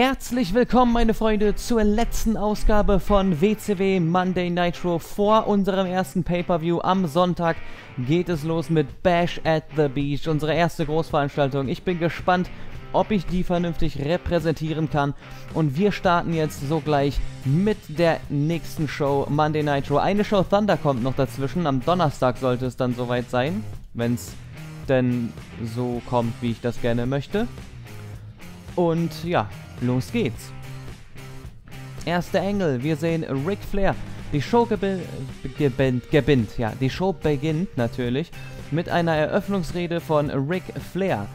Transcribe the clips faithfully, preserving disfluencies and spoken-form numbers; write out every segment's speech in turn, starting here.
Herzlich willkommen, meine Freunde, zur letzten Ausgabe von W C W Monday Nitro. Vor unserem ersten Pay-Per-View am Sonntag geht es los mit Bash at the Beach, unsere erste Großveranstaltung. Ich bin gespannt, ob ich die vernünftig repräsentieren kann. Und wir starten jetzt sogleich mit der nächsten Show, Monday Nitro. Eine Show Thunder kommt noch dazwischen. Am Donnerstag sollte es dann soweit sein, wenn es denn so kommt, wie ich das gerne möchte. Und ja, los geht's. Erster Engel, wir sehen Ric Flair. Die Show gebin gebin gebinnt, ja, die Show beginnt natürlich mit einer Eröffnungsrede von Ric Flair.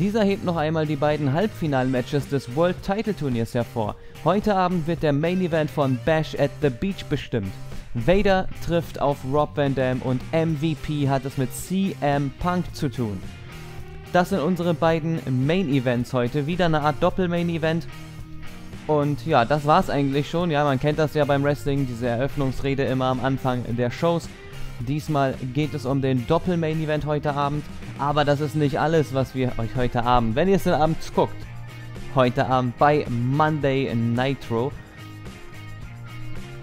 Dieser hebt noch einmal die beiden Halbfinal-Matches des World-Title-Turniers hervor. Heute Abend wird der Main-Event von Bash at the Beach bestimmt. Vader trifft auf Rob Van Dam und M V P hat es mit C M Punk zu tun. Das sind unsere beiden Main-Events heute, wieder eine Art Doppel-Main-Event. Und ja, das war's eigentlich schon. Ja, man kennt das ja beim Wrestling, diese Eröffnungsrede immer am Anfang der Shows. Diesmal geht es um den Doppel-Main-Event heute Abend, aber das ist nicht alles, was wir euch heute Abend, wenn ihr es denn abends guckt, heute Abend bei Monday Nitro.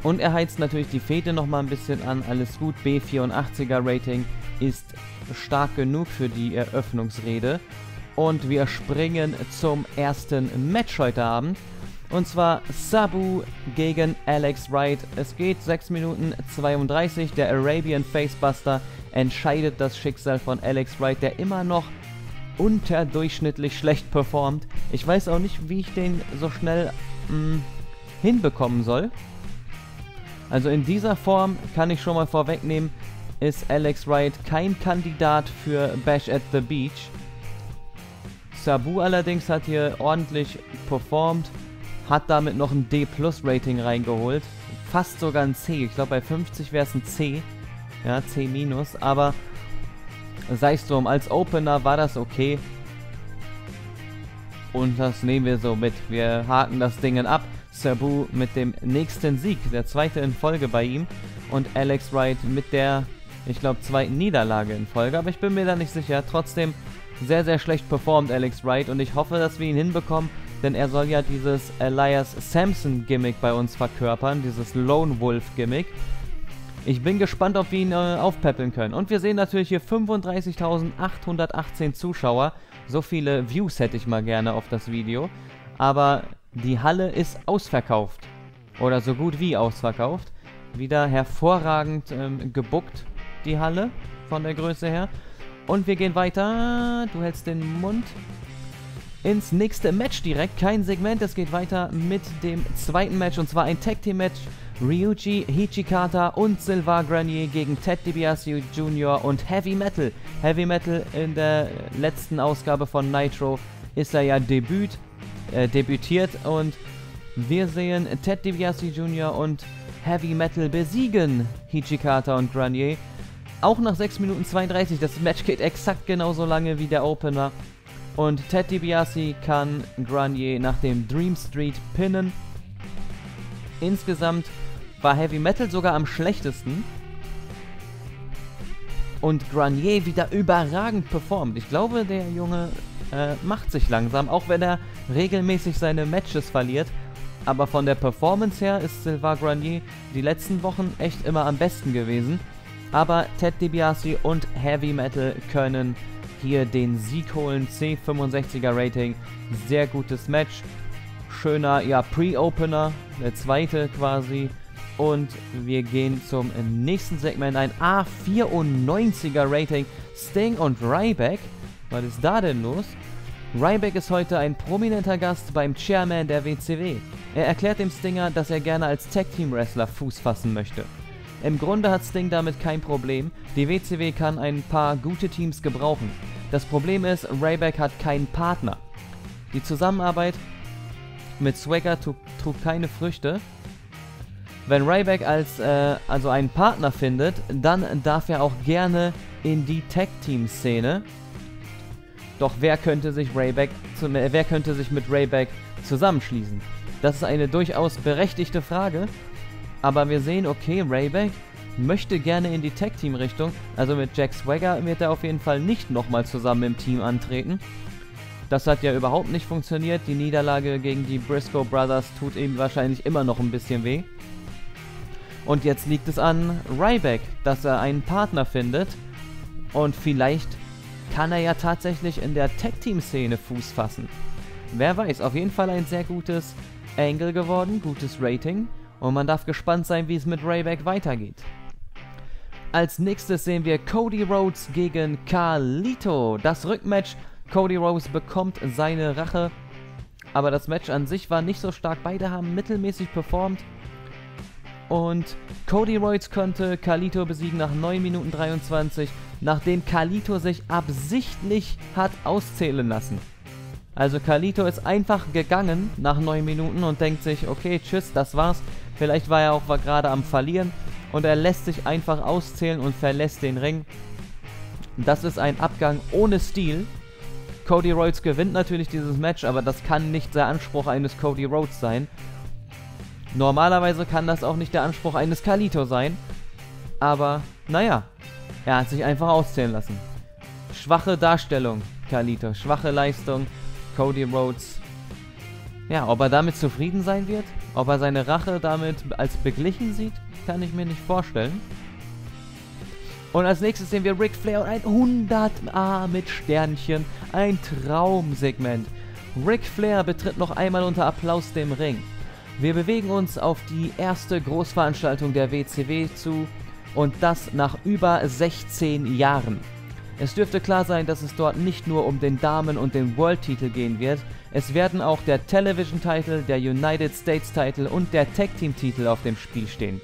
Und er heizt natürlich die Fehde nochmal ein bisschen an, alles gut, B vierundachtziger Rating ist stark genug für die Eröffnungsrede. Und wir springen zum ersten Match heute Abend. Und zwar Sabu gegen Alex Wright. Es geht sechs Minuten zweiunddreißig. Der Arabian Facebuster entscheidet das Schicksal von Alex Wright, der immer noch unterdurchschnittlich schlecht performt. Ich weiß auch nicht, wie ich den so schnell mh, hinbekommen soll. Also in dieser Form kann ich schon mal vorwegnehmen, ist Alex Wright kein Kandidat für Bash at the Beach. Sabu allerdings hat hier ordentlich performt, hat damit noch ein D Plus Rating reingeholt, fast sogar ein C, ich glaube bei fünfzig wäre es ein C, ja, C-, aber sei es drum, als Opener war das okay und das nehmen wir so mit, wir haken das Ding ab, Sabu mit dem nächsten Sieg, der zweite in Folge bei ihm und Alex Wright mit der, ich glaube, zweiten Niederlage in Folge, aber ich bin mir da nicht sicher, trotzdem sehr, sehr schlecht performt Alex Wright und ich hoffe, dass wir ihn hinbekommen. Denn er soll ja dieses Elias Samson-Gimmick bei uns verkörpern, dieses Lone Wolf-Gimmick. Ich bin gespannt, ob wir ihn äh, aufpäppeln können. Und wir sehen natürlich hier fünfunddreißigtausendachthundertachtzehn Zuschauer. So viele Views hätte ich mal gerne auf das Video. Aber die Halle ist ausverkauft. Oder so gut wie ausverkauft. Wieder hervorragend ähm, gebuckt, die Halle, von der Größe her. Und wir gehen weiter. Du hältst den Mund. Ins nächste Match direkt, kein Segment, es geht weiter mit dem zweiten Match und zwar ein Tag Team Match. Ryuji Hijikata und Sylvain Grenier gegen Ted DiBiase Junior und Heavy Metal. Heavy Metal in der letzten Ausgabe von Nitro ist er ja Debüt, äh, debütiert und wir sehen Ted DiBiase Junior und Heavy Metal besiegen Hijikata und Grenier. Auch nach sechs Minuten zweiunddreißig, das Match geht exakt genauso lange wie der Opener. Und Ted DiBiase kann Grenier nach dem Dream Street pinnen. Insgesamt war Heavy Metal sogar am schlechtesten. Und Grenier wieder überragend performt. Ich glaube, der Junge äh, macht sich langsam, auch wenn er regelmäßig seine Matches verliert. Aber von der Performance her ist Sylvain Grenier die letzten Wochen echt immer am besten gewesen. Aber Ted DiBiase und Heavy Metal können hier den Sieg holen, C fünfundsechziger Rating, sehr gutes Match, schöner, ja, Pre-Opener, der zweite quasi und wir gehen zum nächsten Segment, ein A vierundneunziger Rating, Sting und Ryback, was ist da denn los? Ryback ist heute ein prominenter Gast beim Chairman der W C W, er erklärt dem Stinger, dass er gerne als Tag-Team-Wrestler Fuß fassen möchte. Im Grunde hat Sting damit kein Problem, die W C W kann ein paar gute Teams gebrauchen. Das Problem ist, Ryback hat keinen Partner. Die Zusammenarbeit mit Swagger trug keine Früchte. Wenn Ryback als, äh, also einen Partner findet, dann darf er auch gerne in die Tag-Team-Szene. Doch wer könnte sich Ryback, wer könnte sich mit Ryback zusammenschließen? Das ist eine durchaus berechtigte Frage. Aber wir sehen, okay, Ryback möchte gerne in die Tag-Team-Richtung. Also mit Jack Swagger wird er auf jeden Fall nicht nochmal zusammen im Team antreten. Das hat ja überhaupt nicht funktioniert. Die Niederlage gegen die Briscoe Brothers tut ihm wahrscheinlich immer noch ein bisschen weh. Und jetzt liegt es an Ryback, dass er einen Partner findet. Und vielleicht kann er ja tatsächlich in der Tag-Team-Szene Fuß fassen. Wer weiß, auf jeden Fall ein sehr gutes Angle geworden, gutes Rating. Und man darf gespannt sein, wie es mit Ryback weitergeht. Als nächstes sehen wir Cody Rhodes gegen Carlito. Das Rückmatch. Cody Rhodes bekommt seine Rache. Aber das Match an sich war nicht so stark. Beide haben mittelmäßig performt. Und Cody Rhodes konnte Carlito besiegen nach neun Minuten dreiundzwanzig, nachdem Carlito sich absichtlich hat auszählen lassen. Also Carlito ist einfach gegangen nach neun Minuten und denkt sich, okay, tschüss, das war's. Vielleicht war er auch gerade am Verlieren und er lässt sich einfach auszählen und verlässt den Ring. Das ist ein Abgang ohne Stil. Cody Rhodes gewinnt natürlich dieses Match, aber das kann nicht der Anspruch eines Cody Rhodes sein. Normalerweise kann das auch nicht der Anspruch eines Carlito sein, aber naja, er hat sich einfach auszählen lassen. Schwache Darstellung, Carlito, schwache Leistung, Cody Rhodes. Ja, ob er damit zufrieden sein wird, ob er seine Rache damit als beglichen sieht, kann ich mir nicht vorstellen. Und als nächstes sehen wir Ric Flair und ein hundert A mit Sternchen, ein Traumsegment. Ric Flair betritt noch einmal unter Applaus den Ring. Wir bewegen uns auf die erste Großveranstaltung der W C W zu und das nach über sechzehn Jahren. Es dürfte klar sein, dass es dort nicht nur um den Damen- und den World-Titel gehen wird, es werden auch der Television-Titel, der United States-Titel und der Tag-Team-Titel auf dem Spiel stehen.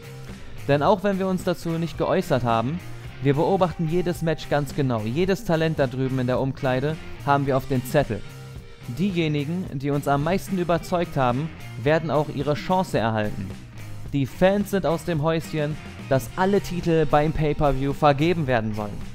Denn auch wenn wir uns dazu nicht geäußert haben, wir beobachten jedes Match ganz genau, jedes Talent da drüben in der Umkleide haben wir auf den Zettel. Diejenigen, die uns am meisten überzeugt haben, werden auch ihre Chance erhalten. Die Fans sind aus dem Häuschen, dass alle Titel beim Pay-Per-View vergeben werden sollen.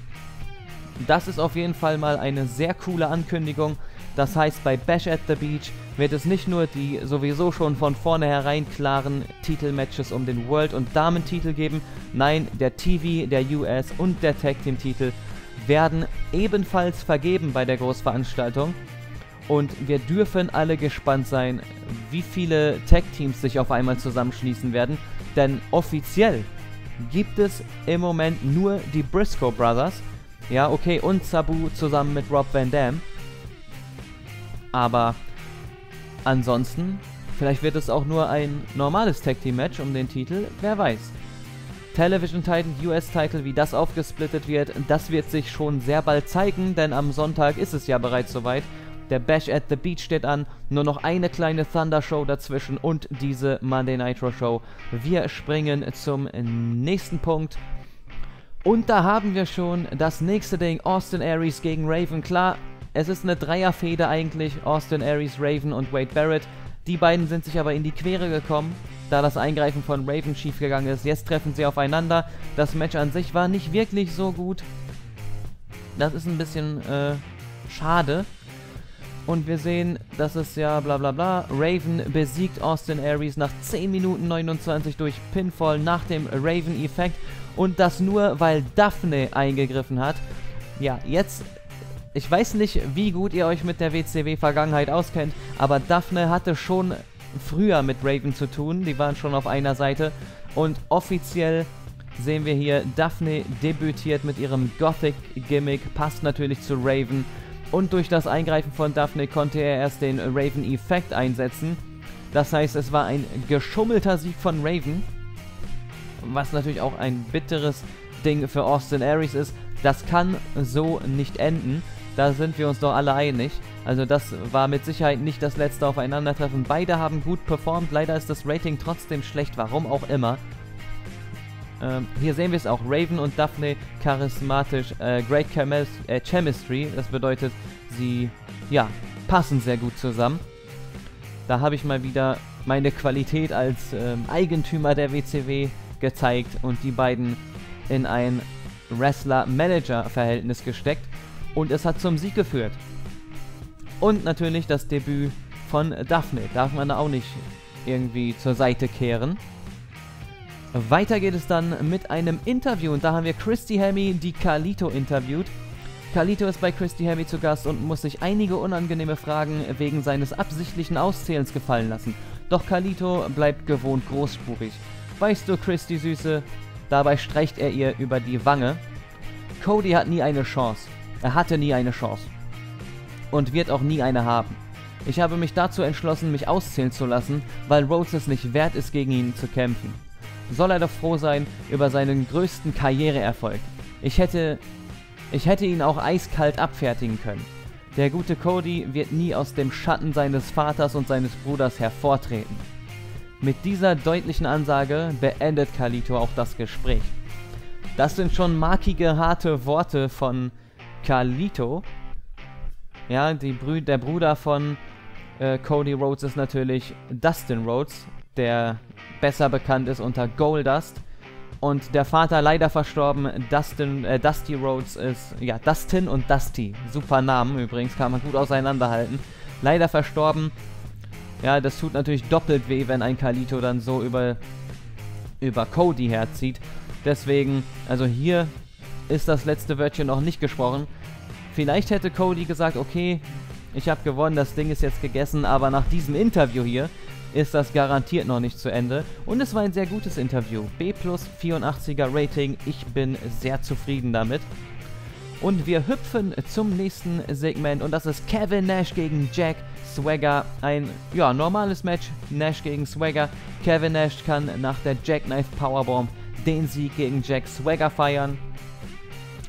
Das ist auf jeden Fall mal eine sehr coole Ankündigung. Das heißt, bei Bash at the Beach wird es nicht nur die sowieso schon von vornherein klaren Titelmatches um den World- und Damentitel geben, nein, der T V, der U S und der Tag-Team-Titel werden ebenfalls vergeben bei der Großveranstaltung. Und wir dürfen alle gespannt sein, wie viele Tag-Teams sich auf einmal zusammenschließen werden. Denn offiziell gibt es im Moment nur die Briscoe Brothers. Ja, okay, und Sabu zusammen mit Rob Van Dam. Aber ansonsten, vielleicht wird es auch nur ein normales Tag-Team-Match um den Titel, wer weiß. Television-Titel, U S-Titel, wie das aufgesplittet wird, das wird sich schon sehr bald zeigen, denn am Sonntag ist es ja bereits soweit. Der Bash at the Beach steht an, nur noch eine kleine Thunder-Show dazwischen und diese Monday Nitro-Show. Wir springen zum nächsten Punkt. Und da haben wir schon das nächste Ding, Austin Aries gegen Raven. Klar, es ist eine Dreierfehde eigentlich, Austin Aries, Raven und Wade Barrett. Die beiden sind sich aber in die Quere gekommen, da das Eingreifen von Raven schiefgegangen ist. Jetzt treffen sie aufeinander. Das Match an sich war nicht wirklich so gut. Das ist ein bisschen äh, schade. Und wir sehen, dass es ja bla bla bla, Raven besiegt Austin Aries nach zehn Minuten neunundzwanzig durch Pinfall nach dem Raven-Effekt. Und das nur, weil Daphne eingegriffen hat. Ja, jetzt, ich weiß nicht, wie gut ihr euch mit der W C W-Vergangenheit auskennt, aber Daphne hatte schon früher mit Raven zu tun. Die waren schon auf einer Seite. Und offiziell sehen wir hier, Daphne debütiert mit ihrem Gothic-Gimmick, passt natürlich zu Raven. Und durch das Eingreifen von Daphne konnte er erst den Raven-Effekt einsetzen. Das heißt, es war ein geschummelter Sieg von Raven. Was natürlich auch ein bitteres Ding für Austin Aries ist. Das kann so nicht enden. Da sind wir uns doch alle einig. Also das war mit Sicherheit nicht das letzte Aufeinandertreffen. Beide haben gut performt. Leider ist das Rating trotzdem schlecht, warum auch immer. Ähm, hier sehen wir es auch, Raven und Daphne charismatisch, äh, Great äh, Chemistry, das bedeutet, sie, ja, passen sehr gut zusammen. Da habe ich mal wieder meine Qualität als ähm, Eigentümer der W C W gezeigt und die beiden in ein Wrestler-Manager-Verhältnis gesteckt und es hat zum Sieg geführt. Und natürlich das Debüt von Daphne, darf man da auch nicht irgendwie zur Seite kehren. Weiter geht es dann mit einem Interview und da haben wir Christy Hemme, die Carlito interviewt. Carlito ist bei Christy Hemme zu Gast und muss sich einige unangenehme Fragen wegen seines absichtlichen Auszählens gefallen lassen. Doch Carlito bleibt gewohnt großspurig. Weißt du, Christy Süße? Dabei streicht er ihr über die Wange. Cody hat nie eine Chance. Er hatte nie eine Chance. Und wird auch nie eine haben. Ich habe mich dazu entschlossen, mich auszählen zu lassen, weil Rhodes es nicht wert ist, gegen ihn zu kämpfen. Soll er doch froh sein über seinen größten Karriereerfolg. Ich hätte, ich hätte ihn auch eiskalt abfertigen können. Der gute Cody wird nie aus dem Schatten seines Vaters und seines Bruders hervortreten. Mit dieser deutlichen Ansage beendet Carlito auch das Gespräch. Das sind schon markige, harte Worte von Carlito. Ja, die Brü- der Bruder von äh, Cody Rhodes ist natürlich Dustin Rhodes, der besser bekannt ist unter Goldust. Und der Vater leider verstorben, Dustin, äh, Dusty Rhodes ist, ja, Dustin und Dusty. Super Namen übrigens, kann man gut auseinanderhalten. Leider verstorben. Ja, das tut natürlich doppelt weh, wenn ein Carlito dann so über, über Cody herzieht. Deswegen, also hier ist das letzte Wörtchen noch nicht gesprochen. Vielleicht hätte Cody gesagt, okay, ich habe gewonnen, das Ding ist jetzt gegessen, aber nach diesem Interview hier ist das garantiert noch nicht zu Ende. Und es war ein sehr gutes Interview. B plus, vierundachtziger Rating. Ich bin sehr zufrieden damit. Und wir hüpfen zum nächsten Segment. Und das ist Kevin Nash gegen Jack Swagger. Ein, ja, normales Match. Nash gegen Swagger. Kevin Nash kann nach der Jackknife Powerbomb den Sieg gegen Jack Swagger feiern.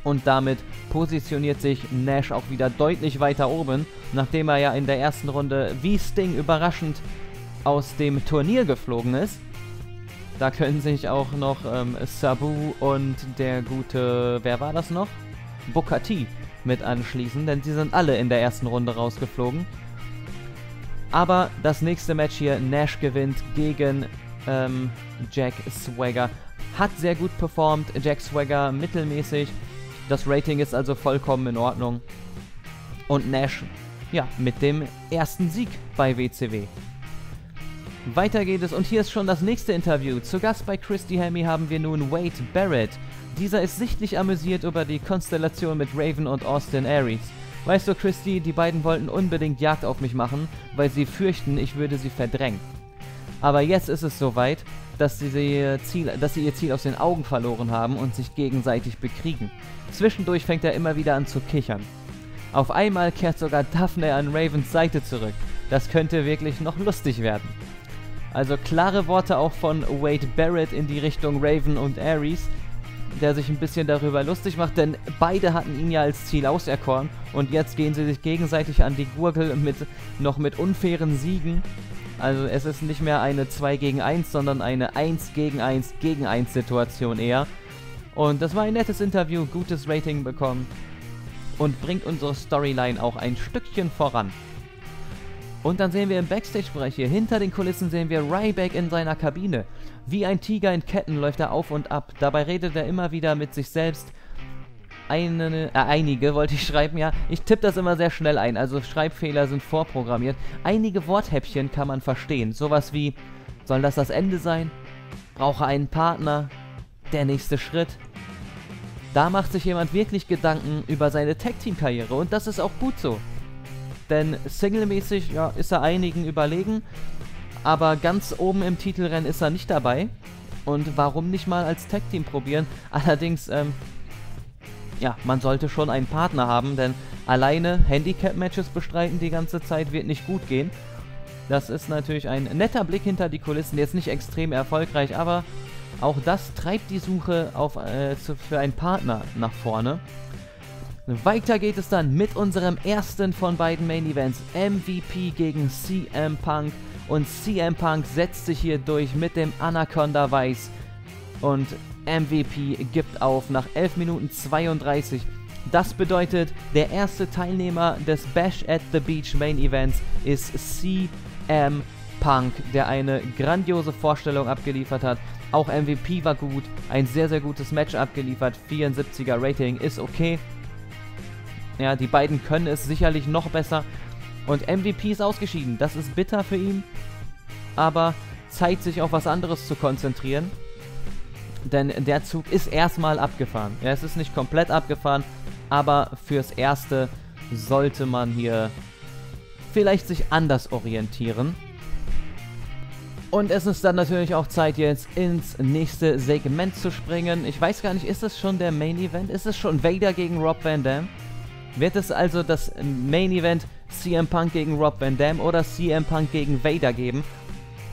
Und damit positioniert sich Nash auch wieder deutlich weiter oben. Nachdem er ja in der ersten Runde wie Sting überraschend aus dem Turnier geflogen ist. Da können sich auch noch ähm, Sabu und der gute, wer war das noch? Booker T mit anschließen, denn sie sind alle in der ersten Runde rausgeflogen. Aber das nächste Match hier, Nash gewinnt gegen ähm, Jack Swagger. Hat sehr gut performt, Jack Swagger mittelmäßig. Das Rating ist also vollkommen in Ordnung. Und Nash, ja, mit dem ersten Sieg bei W C W. Weiter geht es und hier ist schon das nächste Interview. Zu Gast bei Christy Hemme haben wir nun Wade Barrett. Dieser ist sichtlich amüsiert über die Konstellation mit Raven und Austin Aries. Weißt du, Christy, die beiden wollten unbedingt Jagd auf mich machen, weil sie fürchten, ich würde sie verdrängen. Aber jetzt ist es soweit, dass sie ihr Ziel, dass sie ihr Ziel aus den Augen verloren haben und sich gegenseitig bekriegen. Zwischendurch fängt er immer wieder an zu kichern. Auf einmal kehrt sogar Daphne an Ravens Seite zurück. Das könnte wirklich noch lustig werden. Also klare Worte auch von Wade Barrett in die Richtung Raven und Aries, der sich ein bisschen darüber lustig macht, denn beide hatten ihn ja als Ziel auserkoren und jetzt gehen sie sich gegenseitig an die Gurgel mit noch mit unfairen Siegen. Also es ist nicht mehr eine zwei gegen eins, sondern eine eins gegen eins gegen eins Situation eher. Und das war ein nettes Interview, gutes Rating bekommen und bringt unsere Storyline auch ein Stückchen voran. Und dann sehen wir im Backstage-Bereich hier, hinter den Kulissen sehen wir Ryback in seiner Kabine. Wie ein Tiger in Ketten läuft er auf und ab, dabei redet er immer wieder mit sich selbst. Eine, äh, einige wollte ich schreiben, ja, ich tippe das immer sehr schnell ein, also Schreibfehler sind vorprogrammiert. Einige Worthäppchen kann man verstehen, sowas wie, soll das das Ende sein? Brauche einen Partner? Der nächste Schritt? Da macht sich jemand wirklich Gedanken über seine Tag-Team-Karriere und das ist auch gut so. Denn singlemäßig, ja, ist er einigen überlegen, aber ganz oben im Titelrennen ist er nicht dabei. Und warum nicht mal als Tag-Team probieren? Allerdings, ähm, ja, man sollte schon einen Partner haben, denn alleine Handicap-Matches bestreiten die ganze Zeit wird nicht gut gehen. Das ist natürlich ein netter Blick hinter die Kulissen, jetzt nicht extrem erfolgreich, aber auch das treibt die Suche auf, äh, zu, für einen Partner nach vorne. Weiter geht es dann mit unserem ersten von beiden Main Events, M V P gegen C M Punk. Und C M Punk setzt sich hier durch mit dem Anaconda Vice. Und M V P gibt auf nach elf Minuten zweiunddreißig. Das bedeutet, der erste Teilnehmer des Bash at the Beach Main Events ist C M Punk, der eine grandiose Vorstellung abgeliefert hat. Auch M V P war gut, ein sehr, sehr gutes Match abgeliefert, vierundsiebziger Rating ist okay. Ja, die beiden können es sicherlich noch besser. Und M V P ist ausgeschieden. Das ist bitter für ihn. Aber Zeit, sich auf was anderes zu konzentrieren. Denn der Zug ist erstmal abgefahren. Ja, es ist nicht komplett abgefahren, aber fürs Erste sollte man hier vielleicht sich anders orientieren. Und es ist dann natürlich auch Zeit, jetzt ins nächste Segment zu springen. Ich weiß gar nicht, ist das schon der Main Event? Ist es schon Vader gegen Rob Van Dam? Wird es also das Main Event C M Punk gegen Rob Van Dam oder C M Punk gegen Vader geben?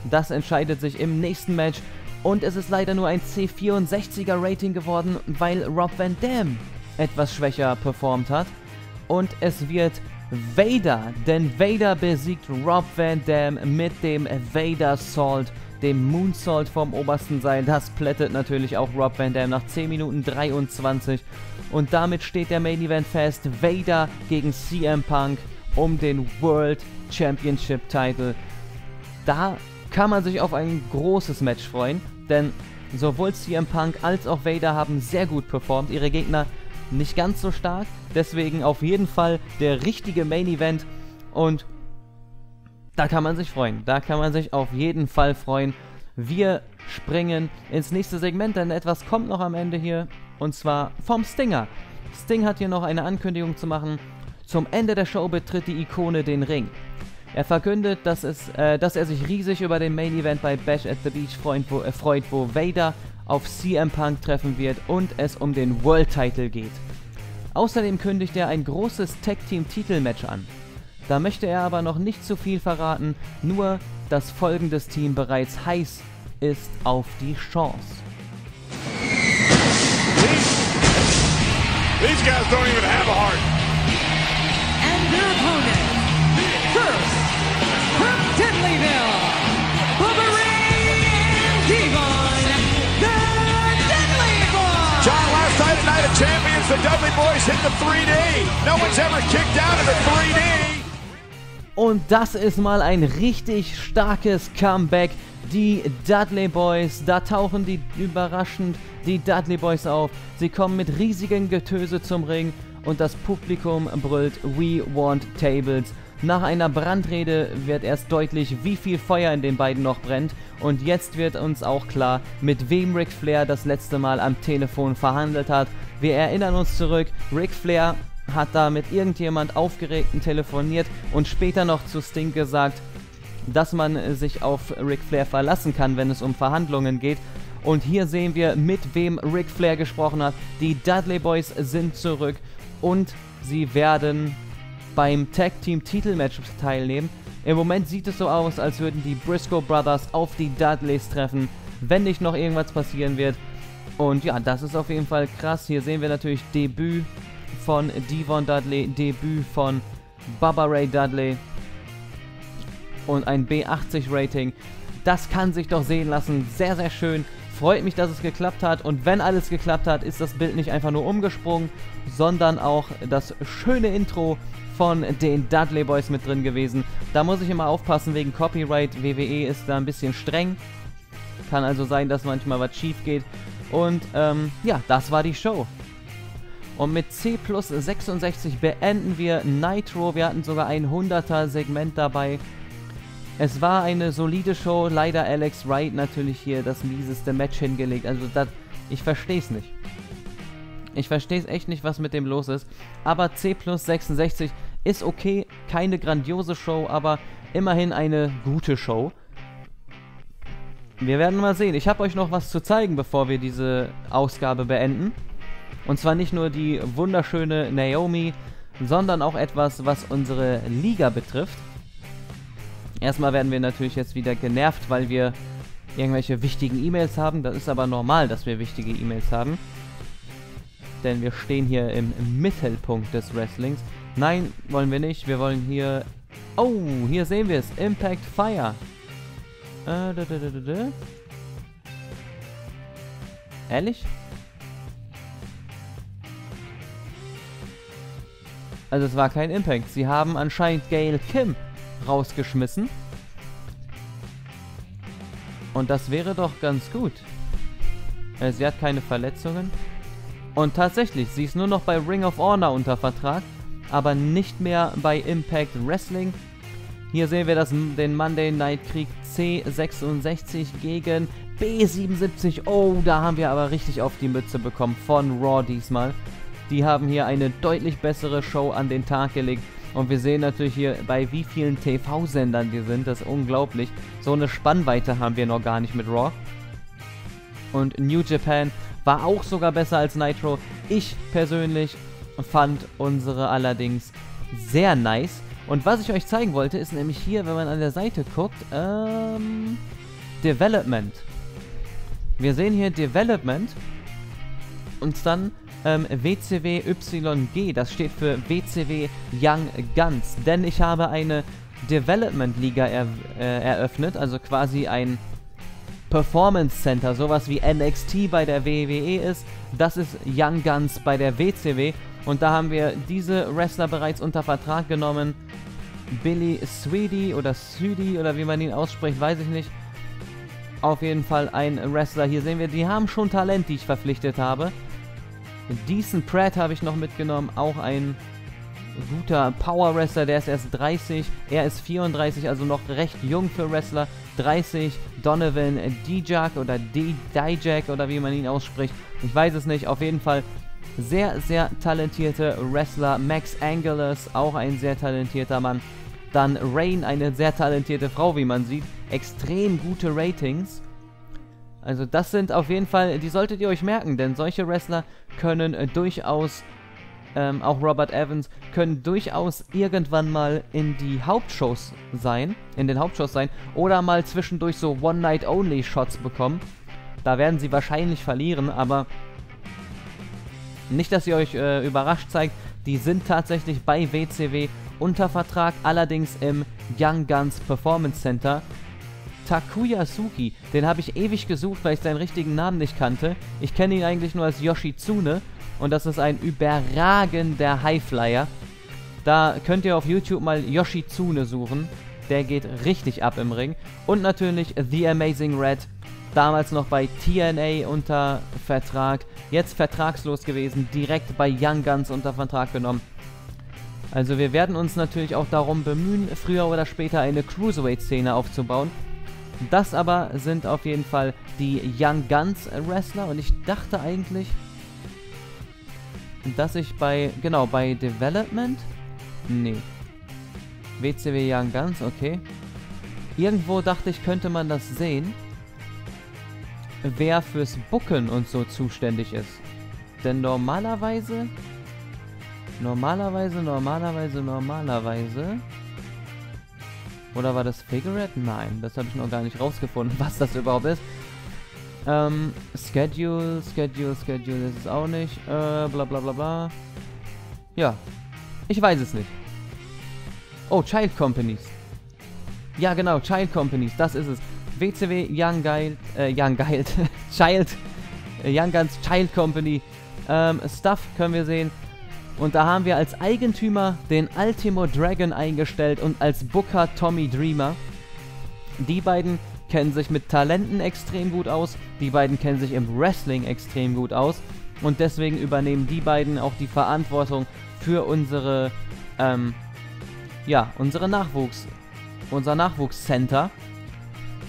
Das entscheidet sich im nächsten Match. Und es ist leider nur ein C vierundsechziger Rating geworden, weil Rob Van Dam etwas schwächer performt hat. Und es wird Vader, denn Vader besiegt Rob Van Dam mit dem Vader Salt, dem Moonsault vom obersten Seil. Das plättet natürlich auch Rob Van Dam nach zehn Minuten dreiundzwanzig. Und damit steht der Main Event fest, Vader gegen C M Punk um den World Championship Title. Da kann man sich auf ein großes Match freuen, denn sowohl C M Punk als auch Vader haben sehr gut performt, ihre Gegner nicht ganz so stark, deswegen auf jeden Fall der richtige Main Event und da kann man sich freuen, da kann man sich auf jeden Fall freuen. Wir springen ins nächste Segment, denn etwas kommt noch am Ende hier und zwar vom Stinger. Sting hat hier noch eine Ankündigung zu machen, zum Ende der Show betritt die Ikone den Ring. Er verkündet, dass, es, äh, dass er sich riesig über den Main Event bei Bash at the Beach freut wo, äh, freut, wo Vader auf C M Punk treffen wird und es um den World Title geht. Außerdem kündigt er ein großes Tag Team Titelmatch an. Da möchte er aber noch nicht zu viel verraten, nur dass folgendes Team bereits heiß ist auf die Chance. These, these guys don't even have a heart. And their opponent, first from Dudleyville, the Marine and Devon, the Dudley Boys. John, last night's night of champions, the Dudley Boys hit the three D. No one's ever kicked out of the three D. Und das ist mal ein richtig starkes Comeback. Die Dudley Boys, da tauchen die überraschend die Dudley Boys auf. Sie kommen mit riesigem Getöse zum Ring und das Publikum brüllt "We want tables". Nach einer Brandrede wird erst deutlich, wie viel Feuer in den beiden noch brennt und jetzt wird uns auch klar, mit wem Ric Flair das letzte Mal am Telefon verhandelt hat. Wir erinnern uns zurück, Ric Flair hat da mit irgendjemand Aufgeregten telefoniert und später noch zu Sting gesagt, dass man sich auf Ric Flair verlassen kann, wenn es um Verhandlungen geht. Und hier sehen wir, mit wem Ric Flair gesprochen hat. Die Dudley Boys sind zurück und sie werden beim Tag-Team-Titelmatch teilnehmen. Im Moment sieht es so aus, als würden die Briscoe Brothers auf die Dudleys treffen, wenn nicht noch irgendwas passieren wird. Und ja, das ist auf jeden Fall krass. Hier sehen wir natürlich Debüt von Devon Dudley, Debüt von Bubba Ray Dudley und ein B achtzig Rating. Das kann sich doch sehen lassen. Sehr, sehr schön. Freut mich, dass es geklappt hat und wenn alles geklappt hat, ist das Bild nicht einfach nur umgesprungen, sondern auch das schöne Intro von den Dudley Boys mit drin gewesen. Da muss ich immer aufpassen wegen Copyright. W W E ist da ein bisschen streng. Kann also sein, dass manchmal was schief geht. Und ähm, ja, das war die Show. Und mit C plus sechsundsechzig beenden wir Nitro. Wir hatten sogar ein hunderter Segment dabei. Es war eine solide Show. Leider Alex Wright natürlich hier das mieseste Match hingelegt. Also das, ich verstehe es nicht. Ich verstehe es echt nicht, was mit dem los ist. Aber C plus sechsundsechzig ist okay. Keine grandiose Show, aber immerhin eine gute Show. Wir werden mal sehen. Ich habe euch noch was zu zeigen, bevor wir diese Ausgabe beenden. Und zwar nicht nur die wunderschöne Naomi, sondern auch etwas, was unsere Liga betrifft. Erstmal werden wir natürlich jetzt wieder genervt, weil wir irgendwelche wichtigen E-Mails haben. Das ist aber normal, dass wir wichtige E-Mails haben. Denn wir stehen hier im Mittelpunkt des Wrestlings. Nein, wollen wir nicht. Wir wollen hier... Oh, hier sehen wir es. Impact Fire. Äh, da, da, da, da, da. Ehrlich? Also es war kein Impact. Sie haben anscheinend Gail Kim rausgeschmissen. Und das wäre doch ganz gut. Äh, sie hat keine Verletzungen. Und tatsächlich, sie ist nur noch bei Ring of Honor unter Vertrag, aber nicht mehr bei Impact Wrestling. Hier sehen wir das, den Monday Night Krieg C sechsundsechzig gegen B siebenundsiebzig. Oh, da haben wir aber richtig auf die Mütze bekommen von Raw diesmal. Die haben hier eine deutlich bessere Show an den Tag gelegt. Und wir sehen natürlich hier, bei wie vielen T V-Sendern wir sind. Das ist unglaublich. So eine Spannweite haben wir noch gar nicht mit Raw. Und New Japan war auch sogar besser als Nitro. Ich persönlich fand unsere allerdings sehr nice. Und was ich euch zeigen wollte, ist nämlich hier, wenn man an der Seite guckt, ähm, Development. Wir sehen hier Development und dann ähm, W C W Y G, das steht für W C W Young Guns. Denn ich habe eine Development-Liga er, äh, eröffnet, also quasi ein Performance Center, sowas wie N X T bei der W W E ist. Das ist Young Guns bei der W C W. Und da haben wir diese Wrestler bereits unter Vertrag genommen. Billy Sweedy oder Sweedy oder wie man ihn ausspricht, weiß ich nicht. Auf jeden Fall ein Wrestler. Hier sehen wir, die haben schon Talent, die ich verpflichtet habe. Decent Pratt habe ich noch mitgenommen. Auch ein guter Power Wrestler. Der ist erst dreißig. Er ist vierunddreißig, also noch recht jung für Wrestler. dreißig. Donovan Dijak oder Dijak oder wie man ihn ausspricht. Ich weiß es nicht. Auf jeden Fall sehr, sehr talentierte Wrestler. Max Angelus, auch ein sehr talentierter Mann. Dann Rain, eine sehr talentierte Frau, wie man sieht. Extrem gute Ratings. Also das sind auf jeden Fall, die solltet ihr euch merken, denn solche Wrestler können äh, durchaus, ähm, auch Robert Evans, können durchaus irgendwann mal in die Hauptshows sein, in den Hauptshows sein, oder mal zwischendurch so One-Night-Only-Shots bekommen. Da werden sie wahrscheinlich verlieren, aber nicht, dass ihr euch äh, überrascht zeigt, die sind tatsächlich bei W C W unter Vertrag, allerdings im Young Guns Performance Center. Takuya Sugi, den habe ich ewig gesucht, weil ich seinen richtigen Namen nicht kannte. Ich kenne ihn eigentlich nur als Yoshitsune und das ist ein überragender Highflyer. Da könnt ihr auf YouTube mal Yoshitsune suchen, der geht richtig ab im Ring. Und natürlich The Amazing Red, damals noch bei T N A unter Vertrag, jetzt vertragslos gewesen, direkt bei Young Guns unter Vertrag genommen. Also wir werden uns natürlich auch darum bemühen, früher oder später eine Cruiserweight-Szene aufzubauen. Das aber sind auf jeden Fall die Young Guns Wrestler und ich dachte eigentlich, dass ich bei, genau, bei Development, nee, W C W Young Guns, okay, irgendwo dachte ich, könnte man das sehen, wer fürs Booken und so zuständig ist. Denn normalerweise, normalerweise, normalerweise, normalerweise, oder war das Figurette? Nein, das habe ich noch gar nicht rausgefunden, was das überhaupt ist. Ähm, Schedule, Schedule, Schedule ist es auch nicht, äh, bla bla bla bla. Ja, ich weiß es nicht. Oh, Child Companies. Ja genau, Child Companies, das ist es. W C W Young Guild, äh, Young Guild, Child, Young Guns Child Company, ähm, Stuff können wir sehen. Und da haben wir als Eigentümer den Ultimo Dragon eingestellt und als Booker Tommy Dreamer. Die beiden kennen sich mit Talenten extrem gut aus, die beiden kennen sich im Wrestling extrem gut aus. Und deswegen übernehmen die beiden auch die Verantwortung für unsere, ähm, ja, unsere Nachwuchs, unser Nachwuchscenter.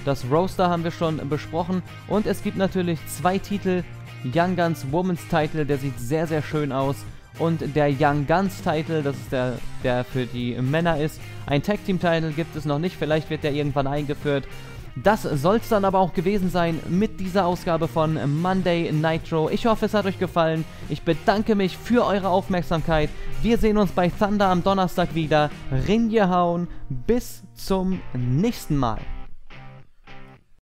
Das Roster haben wir schon besprochen und es gibt natürlich zwei Titel, Young Guns Women's Title, der sieht sehr, sehr schön aus. Und der Young Guns Title, das ist der, der für die Männer ist. Ein Tag Team Title gibt es noch nicht, vielleicht wird der irgendwann eingeführt. Das soll es dann aber auch gewesen sein mit dieser Ausgabe von Monday Nitro. Ich hoffe, es hat euch gefallen. Ich bedanke mich für eure Aufmerksamkeit. Wir sehen uns bei Thunder am Donnerstag wieder. Ringe hauen, bis zum nächsten Mal.